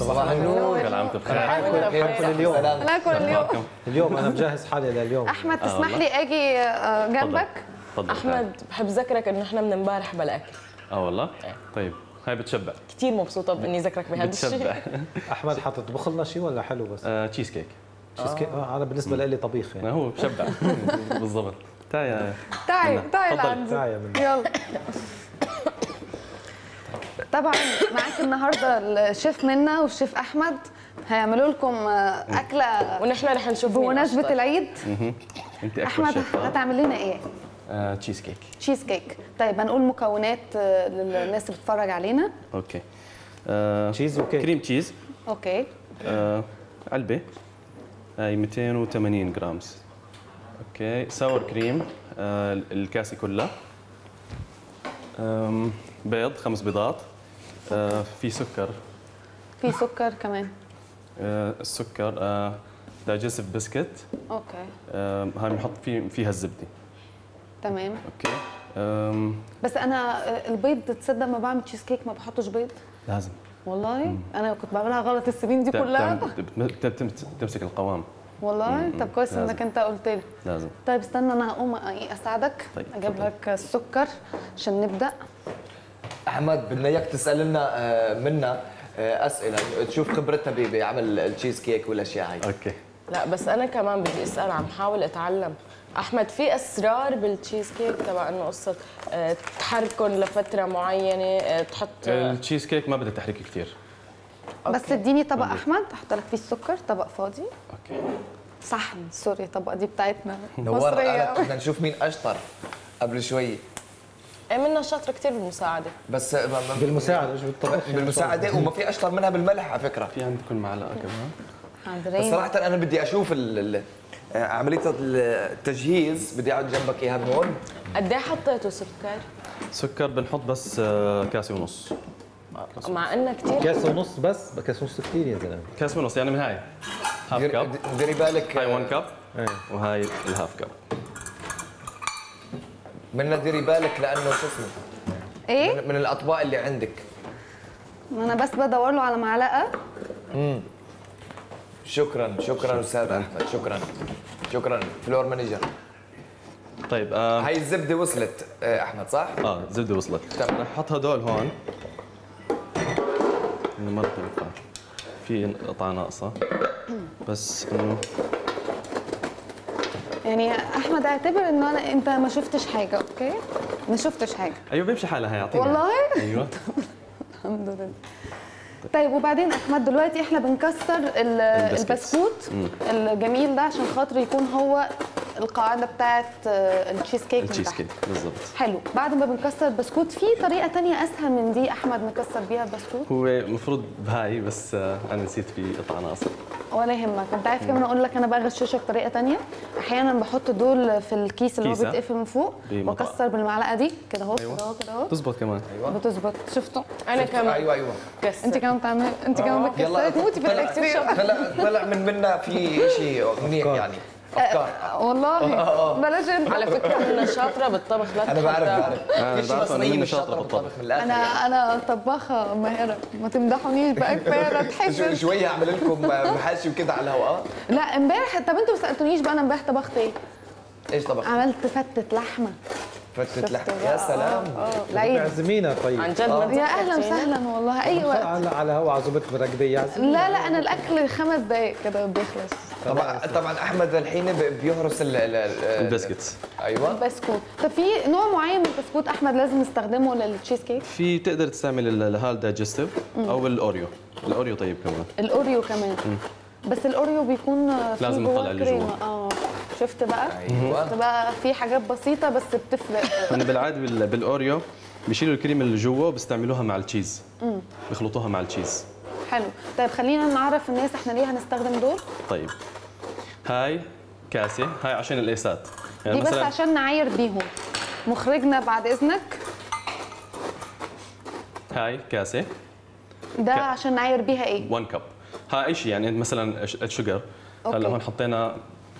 صباح النور. كل عام وانتم بخير. اليوم انا مجهز حالي لليوم. احمد تسمح لي اجي جنبك؟ اتفضل. احمد بحب ذكرك انه احنا من امبارح بلا اكل. والله؟ طيب هاي بتشبع. كثير مبسوطه باني ذكرك بهذا الشيء. احمد حتطبخ لنا شيء ولا حلو بس؟ تشيز كيك. تشيز كيك انا بالنسبه لي طبيخ يعني. هو بشبع بالضبط. تعي لعندي. يلا. طبعا معاك النهارده الشيف منا والشيف احمد هيعملوا لكم اكله ونحن رح نشوف بمناسبه العيد. انت احمد هتعمل لنا ايه؟ تشيز كيك. تشيز كيك. طيب هنقول مكونات للناس اللي بتتفرج علينا. اوكي. تشيز وكيك. كريم تشيز. اوكي. علبه هاي 280 جرام. اوكي. ساور كريم الكاسه كلها. بيض 5 بيضات. في سكر. في سكر كمان. السكر دايجستيف بسكت. اوكي. هاي بنحط فيها الزبده. تمام. اوكي. بس انا البيض تصدق ما بعمل تشيز كيك ما بحطش بيض. لازم. والله انا كنت بعملها غلط السنين دي كلها. بتمسك القوام. والله طب كويس انك انت قلت لي. لازم. طيب استنى انا هقوم اساعدك. طيب. اجيب لك السكر عشان نبدا. احمد بدنا اياك تسال لنا منا اسئله تشوف خبرتنا بعمل التشيز كيك والاشياء هاي. اوكي. لا بس انا كمان بدي اسال، عم حاول اتعلم. احمد في اسرار بالتشيز كيك تبع انه قصه تحركهم لفتره معينه تحط التشيز كيك ما بدها تحريك كثير. أوكي. بس اديني طبق احمد احط لك فيه السكر، طبق فاضي. اوكي. صحن سوري طبق دي بتاعتنا مصريه. بدنا نشوف مين اشطر قبل شوي. منا شاطره كثير بالمساعده. بس بالمساعده مش بالطبخ. بالمساعده وما في اشطر منها بالملح على فكره. في عندكم معلقه كمان. حاضرين. صراحه انا بدي اشوف عمليه التجهيز. بدي اقعد جنبك اياها من هون. قد ايه حطيتوا سكر؟ سكر بنحط بس كاسه ونص. مع انه كثير. كاسه ونص بس؟ كاسه ونص كثير يا زلمه. كاسه ونص يعني من هاي هاف كاب. ديري بالك هاي 1 كاب وهاي الهاف كاب. منا ديري بالك لانه شو اسمه ايه؟ من الاطباق اللي عندك. ما انا بس بدور له على معلقه. شكرا شكرا استاذ احمد. شكرا شكرا فلور مانجر. طيب هاي الزبده وصلت احمد صح؟ الزبده وصلت. رح احط هدول هون. انه ما بتنفع في قطعه ناقصه بس انه يعني احمد اعتبر انه انت ما شفتش حاجه. اوكي ما شفتش حاجه. ايوه بيمشي حالها هي اعطيني والله. ايوه الحمد لله. طيب وبعدين احمد دلوقتي احنا بنكسر البسكوت الجميل ده عشان خاطر يكون هو القاعده بتاعت التشيز كيك. التشيز كيك بالظبط. حلو. بعد ما بنكسر البسكوت في طريقه ثانيه اسهل من دي احمد نكسر بيها البسكوت؟ هو المفروض بهاي بس انا نسيت في قطعه ناقصه. ولا يهمك. انت عارف كمان اقول لك انا بغششك طريقه ثانيه. احيانا بحط دول في الكيس اللي هو بيتقفل من فوق واكسر بالمعلقه دي كده اهو. أيوة. كده اهو كده اهو. بتظبط كمان. ايوه بتظبط. شفتوا؟ انا كمان. ايوه. انت كمان بتعمل انت كمان بتكسري تموتي في الكتير. طلع منا في شيء منيح يعني. والله بلاش. على فكره انا شاطره بالطبخ. لا انا بعرف انا شاطره بالطبخ. انا طباخه ماهره. ما تمدحونيش بقى كفايه تحشوا. شويه اعمل لكم محاشي وكده على الهواء. لا امبارح طب انتوا ما سالتونيش بقى انا امبارح طبخت ايه؟ ايش طبخت؟ عملت فتة لحمه. فتة لحمه يا سلام. العيد عزمينا. طيب عن جد يا اهلا وسهلا والله اي وقت. على هوا عزومتك بركبيه عزمينا. لا انا الاكل 5 دقائق كده بيخلص. طبعا احمد الحين بيهرس البسكوت. ايوه البسكوت. طب في نوع معين من البسكوت احمد لازم نستخدمه للتشيز كيك؟ في تقدر تستعمل الهال دايجستيف او الاوريو. الاوريو طيب كمان. الاوريو كمان. بس الاوريو بيكون لازم نطلع اللي جوا. شفت بقى؟ ايوه شفت بقى في حاجات بسيطه بس بتفرق. انا بالعاده بالاوريو بيشيلوا الكريمه اللي جوا وبيستعملوها مع التشيز. بيخلطوها مع التشيز. حلو. طيب خلينا نعرف الناس احنا ليه هنستخدم دول. طيب هاي كاسه هاي عشان القيسات يعني دي بس عشان نعاير بيهم. مخرجنا بعد اذنك هاي كاسه ده عشان نعاير بيها ايه؟ 1 كب. هاي شيء يعني مثلا الشجر. هلا هون حطينا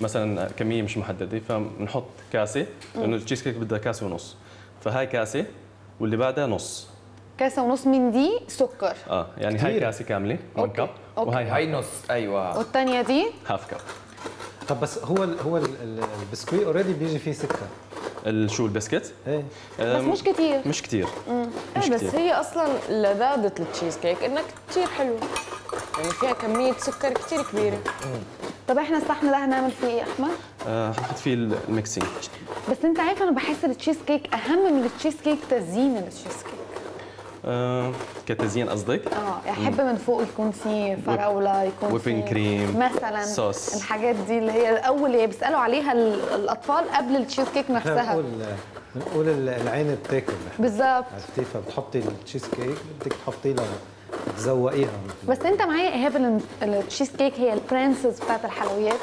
مثلا كميه مش محدده فبنحط كاسه لانه التشيز كيك بدها كاسه ونص فهاي كاسه واللي بعدها نص. كاسه ونص من دي سكر. يعني هاي كاسه كامله 1 كب وهي هاي نص. ايوه. والثانيه دي هاف كب. طب بس هو البسكويت اوريدي بيجي فيه سكر. شو البسكت؟ ايه بس مش كثير. مش كثير. ايه بس كتير. هي اصلا لذاذه التشيز كيك انها كثير حلوه، يعني فيها كميه سكر كثير كبيره. طب احنا الصحن ده هنعمل فيه ايه يا احمد؟ هنحط فيه الميكسينج. بس انت عارف انا بحس التشيز كيك اهم من التشيز كيك تزيين التشيز كيك. كتزيين قصدك؟ احب من فوق يكون في فراوله، يكون في ويبنج كريم مثلا، صوص، الحاجات دي اللي هي الاول اللي بيسالوا عليها الاطفال قبل التشيز كيك نفسها. بنقول العين بتاكل بالظبط. عرفتي؟ فبتحطي التشيز كيك بدك تحطي لها تزوقيها. بس انت معايا ايهاب، التشيز كيك هي البرنسز بتاعت الحلويات.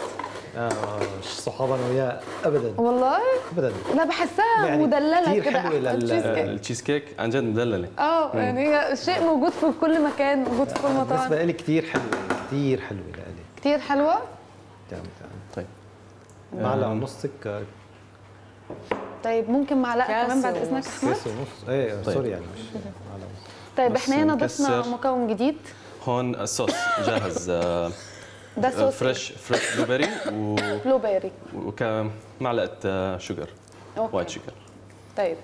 مش صحابه انا وياها ابدا. والله؟ ابدا. لا بحسها يعني مدلله كده. التشيز كيك عن جد مدلله. يعني هي شيء موجود في كل مكان، موجود في كل مطعم. بالنسبه لي كثير حلوه، كثير حلوه لالي. كثير حلوه؟ تمام. طيب معلقه ونص سكر. طيب ممكن معلقه كمان بعد اذنك احمد؟ كاس ونص. ايه سوري، يعني مش معلقه ونص. طيب احنا هنا ضفنا مكون جديد. هون الصوص جاهز. ده صوص فريش بلوبيري ومعلقه شوجر، وايت شوجر. طيب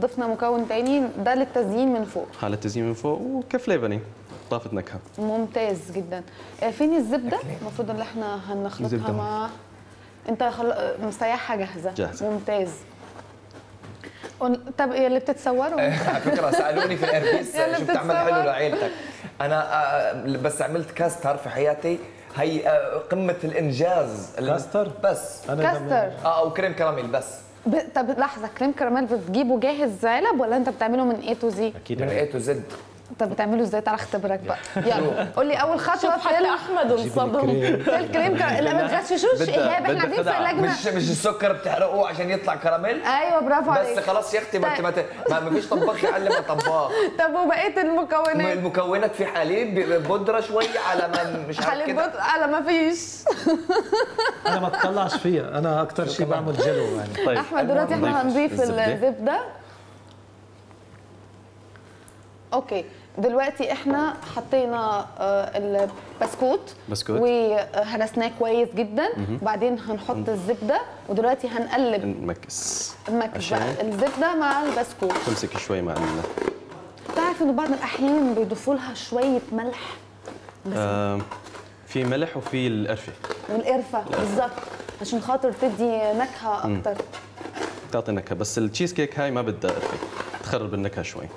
ضفنا مكون تاني ده للتزيين من فوق. للتزيين من فوق وكفليفرنج، اضافه نكهه. ممتاز جدا. فين الزبده؟ المفروض ان احنا هنخلطها مع انت مسيحها جاهزه. ممتاز. طب اللي بتتصوروا على فكره سالوني في الاربيس شو بتعمل حلو لعيلتك. انا بس عملت كاستر في حياتي، هي قمه الانجاز. كاستر بس أنا كاستر وكريم كراميل بس. طب لحظه، كريم كراميل بتجيبه جاهز علب ولا انت بتعمله من اي تو زي؟ اكيد من اي تو زد. طب بتعمله ازاي؟ تعالى اختبرك بقى، يلا قول لي اول خطوه. في احمد انصدم في الكريم كراميل. ما تغششوش ايهاب، احنا قاعدين في اللجنه. مش السكر بتحرقوه عشان يطلع كراميل؟ ايوه برافو عليك. بس خلاص يا اختي، ما فيش طباخ يعلم الطباخ. طب وبقيه المكونات؟ المكونات في حليب بودره شويه على ما مش عارف كده، على ما فيش. انا ما اتطلعش فيها، انا اكتر شيء بعمل جلو يعني. طيب احمد دلوقتي احنا هنضيف الزبده. اوكي دلوقتي احنا حطينا البسكوت وهرسناه كويس جدا. وبعدين هنحط الزبده، ودلوقتي هنقلب المكس بقى الزبده مع البسكوت. تمسك شوي مع تعرف انه بعض الاحيان بيضيفوا لها شويه ملح. في ملح وفي القرفه. والقرفه بالظبط عشان خاطر تدي نكهه اكتر. تعطي نكهه. بس التشيز كيك هاي ما بدها قرفه، تخرب النكهه شوي.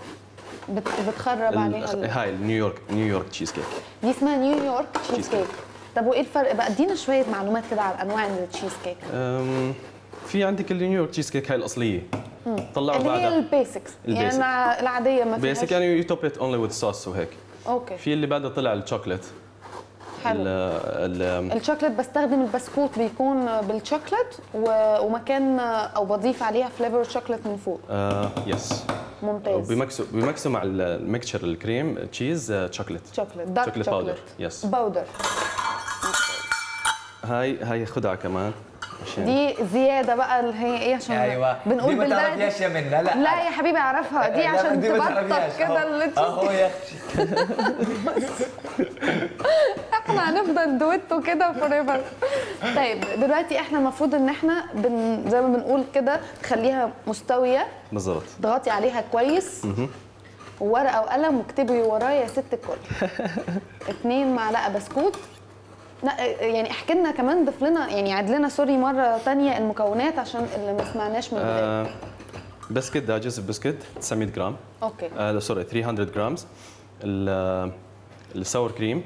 بتخرب عليها. هاي نيويورك تشيز كيك، دي اسمها نيويورك تشيز كيك. طب وايه الفرق بقى؟ ادينا شويه معلومات كده على انواع التشيز كيك. في عندك النيويورك تشيز كيك هاي الاصليه، طلعوا بعدها اللي هي البيسكس يعني العاديه، ما فيهاش بيسك يعني يو توب ات اونلي وذ صوص وهيك. اوكي. في اللي بعدها طلع الشوكليت. حلو. الشوكليت بستخدم البسكوت بيكون بالشوكليت ومكان او بضيف عليها فليفر شوكليت من فوق. يس. ممتاز. بمكسو مع الميكشر الكريم تشيز شوكليت باودر. يس باودر. هاي خدعه كمان عشان دي زياده بقى اللي هي ايه، عشان ايوه بنقول بالله ما تعرفيهاش يا منى. لا يا حبيبي اعرفها دي عشان تبطط كده اللي اهو يا اختي. احنا هنفضل دويتو كده فور ايفر. طيب دلوقتي احنا المفروض ان احنا زي ما بنقول كده تخليها مستويه بالظبط، تضغطي عليها كويس. ورقه وقلم واكتبي ورايا يا ست الكل. 2 معلقه بسكوت. لا يعني احكي لنا كمان، ضف لنا يعني عد لنا سوري مره ثانيه المكونات عشان اللي ما سمعناش من البدايه. بسكت داجز بسكت 900 جرام. اوكي. سوري 300 جرام. الساور كريم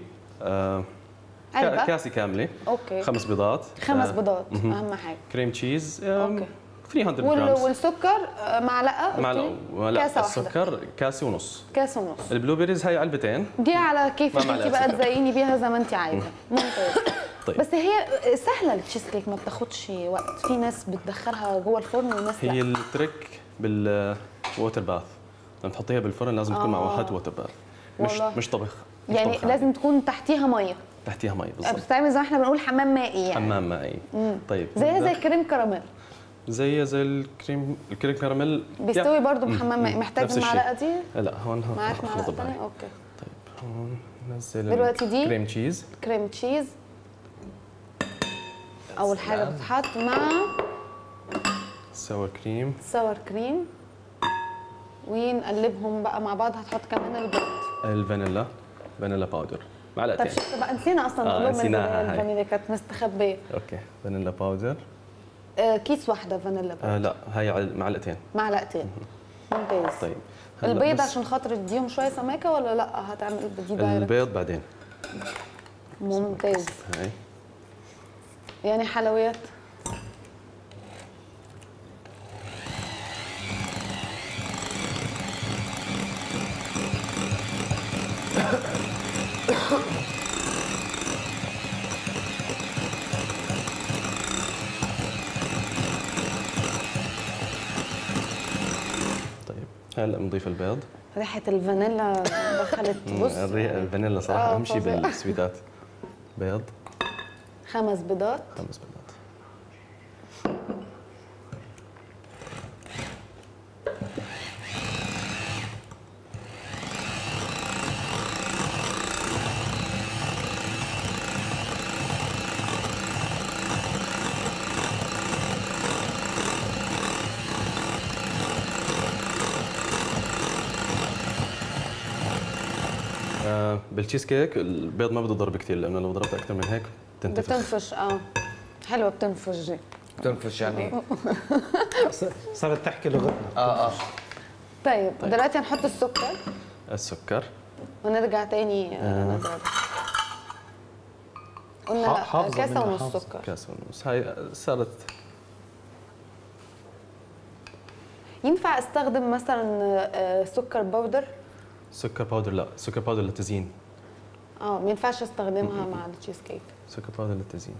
كاسه كامله. اوكي. 5 بيضات. 5 بيضات اهم حاجه. كريم تشيز. اوكي 300 جرام. والسكر معلقه كاسه واحده. السكر كاسه ونص. البلوبيريز هي علبتين، دي على كيفك انت بقى تزيني بيها زي ما انت عايزه. ممتاز. طيب بس هي سهله التشيز كيك، ما بتاخدش وقت. في ناس بتدخلها جوه الفرن وناس لا. هي التريك بالووتر باث، لما تحطيها بالفرن لازم تكون مع هات ووتر باث، مش طبخ يعني لازم تكون تحتيها ميه بالظبط. بتتعمل زي ما احنا بنقول حمام مائي يعني. طيب زي كريم كراميل. زي الكريم كراميل بيستوي يعني. برضو محمد محتاج المعلقه دي؟ لا هو انا هحط معاك. اوكي طيب هون ننزل دلوقتي دي كريم تشيز. كريم تشيز اول حاجه بتتحط مع ساور كريم. ساور كريم ونقلبهم بقى مع بعض. هتحط كمان البيض، الفانيلا، فانيلا باودر معلقتين. طب شفت بقى نسينا اصلا نقول من الفانيلا كانت مستخبيه. اوكي فانيلا باودر كيس واحده فانيلا باودر. لا هي معلقتين. معلقتين ممتاز. طيب البيض عشان خاطر تديهم شويه سماكه ولا لا هتعمل دي بقى البيض بعدين؟ ممتاز. هاي يعني حلويات هلا نضيف البيض. ريحة الفانيلا دخلت. بص الفانيلا صراحة أهم شيء بالسويتات. بيض، 5 بيضات. 5 بيضات. بالتشيز كيك البيض ما بده ضرب كثير لانه لو ضربت اكثر من هيك بتنتفش. بتنفش حلوه. بتنفش دي بتنفش يعني صارت تحكي لغتنا. طيب دلوقتي هنحط السكر. السكر ونرجع ثاني نظبط. قلنا كاسه ونص سكر. كاسه ونص. هاي صارت. ينفع استخدم مثلا سكر باودر؟ سكر باودر لا، سكر باودر للتزيين. ما ينفعش استخدمها مع التشيز كيك. سكر باودر للتزيين.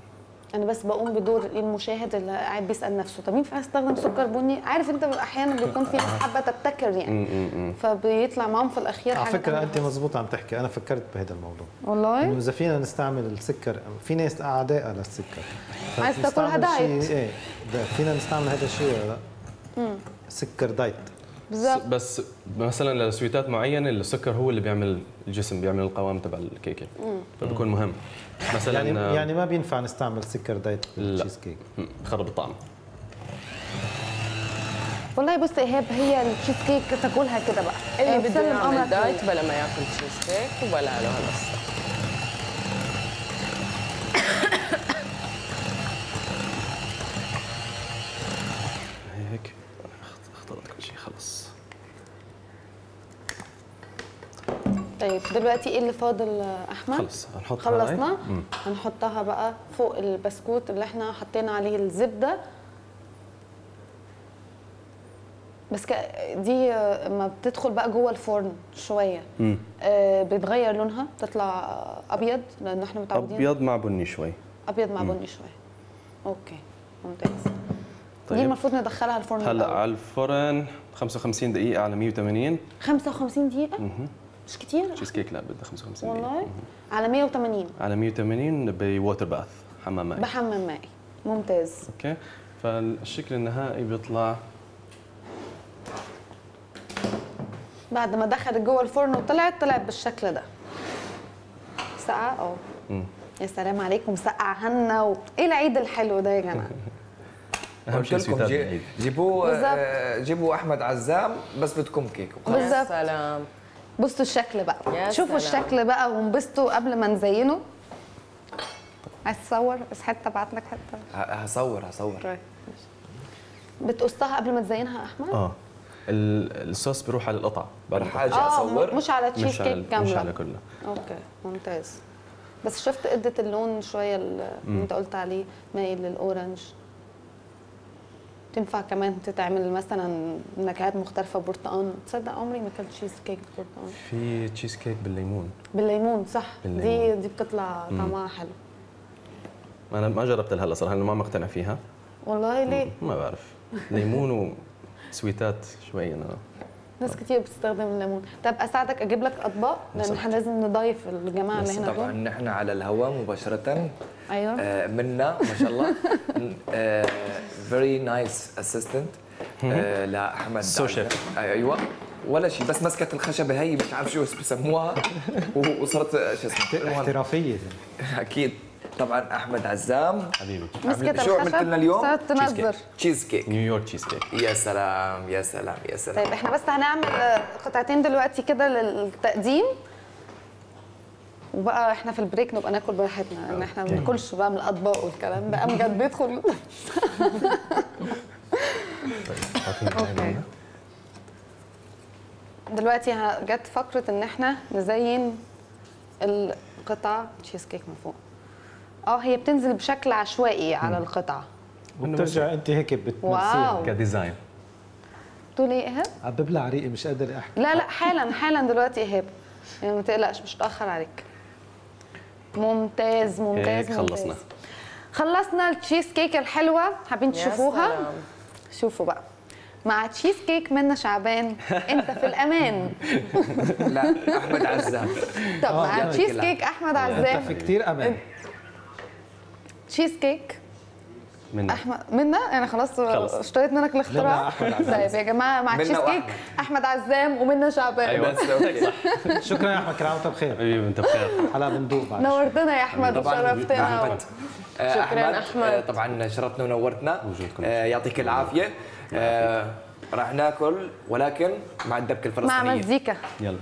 انا بس بقوم بدور المشاهد اللي قاعد بيسال نفسه طب ينفع استخدم سكر بني؟ عارف انت احيانا بيكون في ناس حابه تبتكر يعني فبيطلع معاهم في الاخير حاجه. على فكره انت مظبوطه عم تحكي، انا فكرت بهذا الموضوع والله انه اذا فينا نستعمل السكر، في ناس اعداء للسكر عايز تاكلها دايت. ايه فينا نستعمل هذا الشيء ولا لا؟ سكر دايت بالظبط. بس مثلا لسويتات معينه السكر هو اللي بيعمل الجسم، بيعمل القوام تبع الكيكه فبيكون مهم. مثلا يعني ما بينفع نستعمل سكر دايت بالتشيز كيك، بخرب الطعم والله. بص ايهاب، هي التشيز كيك تاكلها كده بقى، اللي بده يعمل دايت بلا ما ياكل تشيز كيك وبلا له هالقصه. هيك اختلط كل شيء خلص. طيب دلوقتي ايه اللي فاضل احمد؟ خلص هنحطها. خلصنا. هنحطها بقى فوق البسكوت اللي احنا حطينا عليه الزبده. بس دي ما بتدخل بقى جوه الفرن شويه بتغير لونها، بتطلع ابيض لان احنا متعودين ابيض مع بني شوي. ابيض مع بني شوي. اوكي ممتاز. طيب دي المفروض ندخلها الفرن هلا على الفرن 55 دقيقة على 180. 55 دقيقة؟ مش كتير؟ تشيز كيك لا بدها 55 دقيقة والله. على 180. على 180 بووتر باث، حمام مائي. بحمام مائي ممتاز. اوكي فالشكل النهائي بيطلع بعد ما دخلت جوه الفرن وطلعت، طلعت بالشكل ده. سقعة يا سلام عليكم، سقعة هنا ايه العيد الحلو ده يا جماعة. قلت لكم جيبوا احمد عزام بس بدكم كيك. يا سلام. بصوا الشكل بقى، شوفوا الشكل بقى وانبسطوا قبل ما نزينه. عايز تصور؟ بس حته ابعت لك حته. هصور. طيب بتقصها قبل ما تزينها يا احمد؟ الصوص بيروح على القطعه بعد حاجه. اصور مش على تشيز كيك كامله، مش على كلها. اوكي ممتاز. بس شفت قدت اللون شويه اللي انت قلت عليه مايل للاورنج. تنفع كمان تتعمل مثلا نكهات مختلفه، برتقان. تصدق عمري ما اكلت تشيز كيك برتقان. في تشيز كيك بالليمون. بالليمون صح، بالليمون. دي بتطلع طعمها حلو. انا ما جربت لهلا صراحه، انا ما مقتنع فيها والله. ليه؟ ما بعرف، ليمون وسويتات شوي انا ناس كتير بتستخدم الليمون. طب اساعدك اجيب لك اطباق لان احنا لازم نضيف الجماعه اللي هنا طبعا دول. احنا على الهواء مباشره. ايوه منا ما شاء الله فيري نايس اسيستنت لاحمد سوشيف. ايوه ولا شيء بس مسكت الخشبه هي مش عارف شو بسموها وصارت شو اسمه احترافيه اكيد. طبعا احمد عزام حبيبي مسكت شو عملت لنا اليوم؟ صارت تنظر تشيز كيك نيويورك تشيز كيك. يا سلام يا سلام يا سلام. طيب احنا بس هنعمل قطعتين دلوقتي كده للتقديم وبقى احنا في البريك نبقى ناكل براحتنا لان احنا ما بناكلش بقى من الاطباق والكلام ده امجد بيدخل. اوكي دلوقتي جت فقره ان احنا نزين القطعه تشيز كيك من فوق. هي بتنزل بشكل عشوائي على القطعه وبترجع انت هيك بتمثليها كديزاين. بتقولي ايه ايهاب؟ عم ببلع ريقي مش قادر احكي. لا حالا دلوقتي ايهاب يعني ما تقلقش مش هتاخر عليك. ممتاز ممتاز هيك خلصنا التشيز كيك الحلوه. حابين تشوفوها؟ شوفوا بقى مع تشيز كيك منا شعبان انت في الامان. لا احمد عزام. طب مع تشيز كيك احمد عزام انت في كتير امان. تشيز كيك منا انا خلاص اشتريت منك الاختراع. طيب يا جماعه مع تشيز كيك احمد عزام ومنا شعبان. ايوه صح. شكرا يا احمد كل عام وانت بخير حبيبي. انت بخير حلقه بندوق بعد نورتنا يا احمد وشرفتنا. شكرا احمد طبعا شرفتنا ونورتنا وجودكم. يعطيك العافيه. راح ناكل ولكن مع الدبكه الفلسطينيه مع مزيكا. يلا